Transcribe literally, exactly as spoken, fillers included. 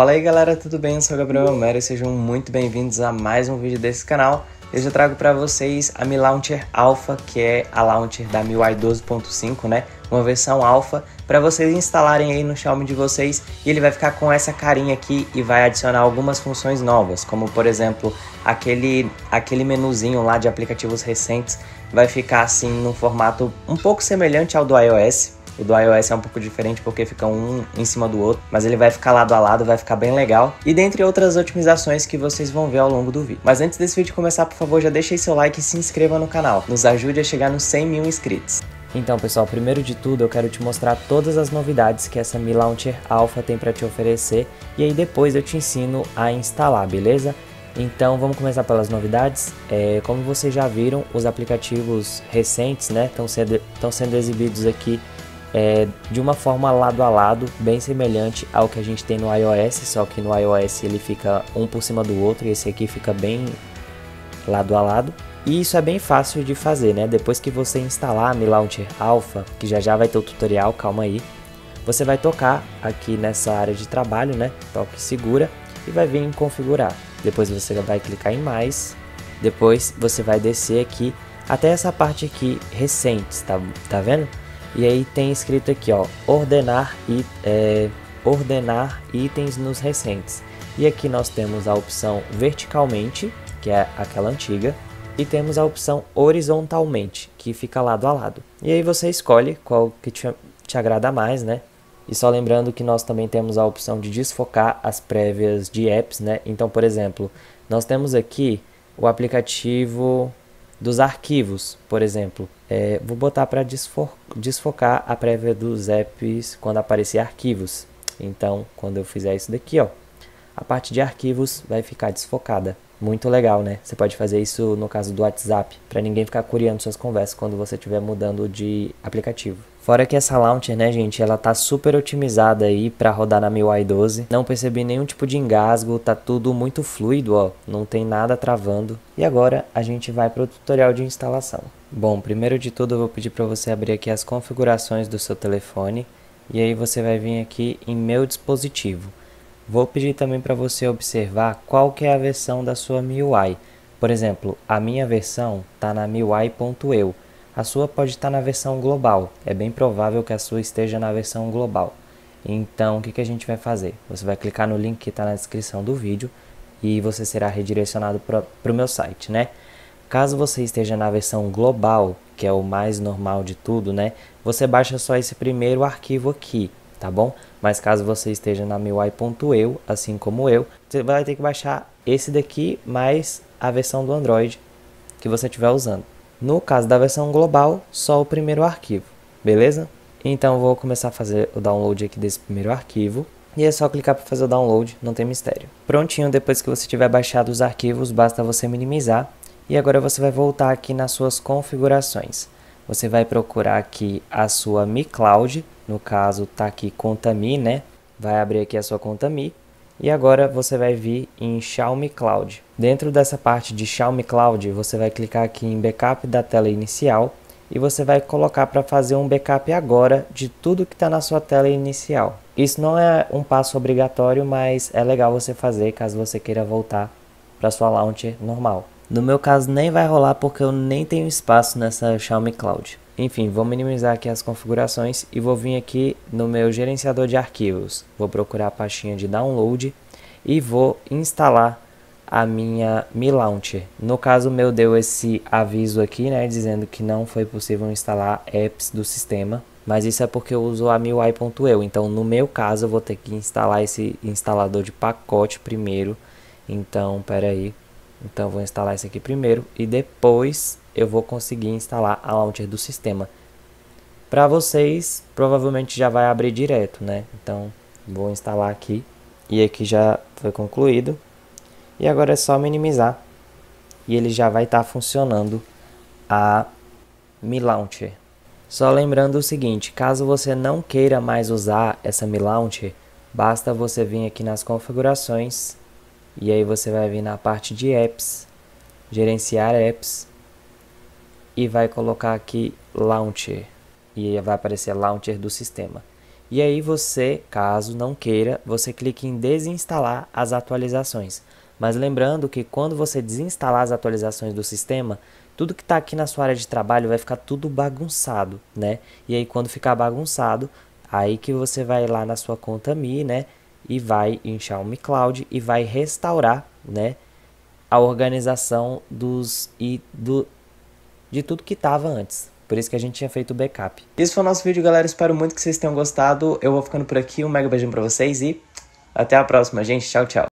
Fala aí galera, tudo bem? Eu sou o Gabriel Homero e sejam muito bem-vindos a mais um vídeo desse canal. Eu já trago para vocês a Mi Launcher Alpha, que é a launcher da M I U I doze ponto cinco, né? Uma versão alfa para vocês instalarem aí no Xiaomi de vocês, e ele vai ficar com essa carinha aqui e vai adicionar algumas funções novas, como por exemplo, aquele aquele menuzinho lá de aplicativos recentes vai ficar assim num formato um pouco semelhante ao do iOS. O do iOS é um pouco diferente porque fica um em cima do outro, mas ele vai ficar lado a lado, vai ficar bem legal. E dentre outras otimizações que vocês vão ver ao longo do vídeo. Mas antes desse vídeo começar, por favor, já deixa aí seu like e se inscreva no canal. Nos ajude a chegar nos cem mil inscritos. Então pessoal, primeiro de tudo eu quero te mostrar todas as novidades que essa Mi Launcher Alpha tem para te oferecer. E aí depois eu te ensino a instalar, beleza? Então vamos começar pelas novidades. É, como vocês já viram, os aplicativos recentes, né, estão sendo, estão sendo exibidos aqui. É, de uma forma lado a lado, bem semelhante ao que a gente tem no iOS, só que no iOS ele fica um por cima do outro e esse aqui fica bem lado a lado. E isso é bem fácil de fazer, né? Depois que você instalar a Mi Launcher Alpha, que já já vai ter o tutorial, calma aí, você vai tocar aqui nessa área de trabalho, né? Toque segura e vai vir em configurar. Depois você vai clicar em mais, depois você vai descer aqui até essa parte aqui recentes, tá, tá vendo? E aí tem escrito aqui, ó, ordenar, e, é, ordenar itens nos recentes. E aqui nós temos a opção verticalmente, que é aquela antiga, e temos a opção horizontalmente, que fica lado a lado. E aí você escolhe qual que te, te agrada mais, né? E só lembrando que nós também temos a opção de desfocar as prévias de apps, né? Então, por exemplo, nós temos aqui o aplicativo dos arquivos, por exemplo. É, vou botar para desfo desfocar a prévia dos apps quando aparecer arquivos. Então, quando eu fizer isso daqui, ó, a parte de arquivos vai ficar desfocada. Muito legal, né? Você pode fazer isso no caso do WhatsApp, para ninguém ficar curiando suas conversas quando você estiver mudando de aplicativo. Fora que essa launcher, né, gente, ela tá super otimizada aí para rodar na M I U I doze. Não percebi nenhum tipo de engasgo, tá tudo muito fluido, ó, não tem nada travando. E agora a gente vai para o tutorial de instalação. Bom, primeiro de tudo eu vou pedir para você abrir aqui as configurações do seu telefone e aí você vai vir aqui em meu dispositivo. Vou pedir também para você observar qual que é a versão da sua M I U I. Por exemplo, a minha versão tá na M I U I ponto eu, a sua pode estar tá na versão global, é bem provável que a sua esteja na versão global. Então o que, que a gente vai fazer? Você vai clicar no link que está na descrição do vídeo e você será redirecionado para o meu site, né? Caso você esteja na versão global, que é o mais normal de tudo, né? Você baixa só esse primeiro arquivo aqui, tá bom? Mas caso você esteja na M I U I ponto eu, assim como eu, você vai ter que baixar esse daqui mais a versão do Android que você estiver usando. No caso da versão global, só o primeiro arquivo, beleza? Então vou começar a fazer o download aqui desse primeiro arquivo. E é só clicar para fazer o download, não tem mistério. Prontinho, depois que você tiver baixado os arquivos, basta você minimizar. E agora você vai voltar aqui nas suas configurações. Você vai procurar aqui a sua Mi Cloud, no caso tá aqui conta Mi, né? Vai abrir aqui a sua conta Mi e agora você vai vir em Xiaomi Cloud. Dentro dessa parte de Xiaomi Cloud, você vai clicar aqui em backup da tela inicial e você vai colocar para fazer um backup agora de tudo que está na sua tela inicial. Isso não é um passo obrigatório, mas é legal você fazer caso você queira voltar para sua launcher normal. No meu caso nem vai rolar porque eu nem tenho espaço nessa Xiaomi Cloud. Enfim, vou minimizar aqui as configurações e vou vir aqui no meu gerenciador de arquivos. Vou procurar a pastinha de download e vou instalar a minha Mi Launcher. No caso meu deu esse aviso aqui, né, dizendo que não foi possível instalar apps do sistema. Mas isso é porque eu uso a M I U I ponto eu, então no meu caso eu vou ter que instalar esse instalador de pacote primeiro. Então, peraí. Então vou instalar isso aqui primeiro e depois eu vou conseguir instalar a launcher do sistema. Para vocês, provavelmente já vai abrir direto, né? Então vou instalar aqui e aqui já foi concluído. E agora é só minimizar e ele já vai estar tá funcionando a Mi Launcher. Só lembrando o seguinte, caso você não queira mais usar essa Mi Launcher, basta você vir aqui nas configurações. E aí você vai vir na parte de apps, gerenciar apps e vai colocar aqui launcher e vai aparecer launcher do sistema. E aí você, caso não queira, você clica em desinstalar as atualizações. Mas lembrando que quando você desinstalar as atualizações do sistema, tudo que está aqui na sua área de trabalho vai ficar tudo bagunçado, né? E aí quando ficar bagunçado, aí que você vai lá na sua conta Mi, né? E vai em Xiaomi Cloud e vai restaurar, né? A organização dos e do de tudo que estava antes. Por isso que a gente tinha feito o backup. Esse foi o nosso vídeo, galera. Espero muito que vocês tenham gostado. Eu vou ficando por aqui. Um mega beijão pra vocês e até a próxima, gente. Tchau, tchau.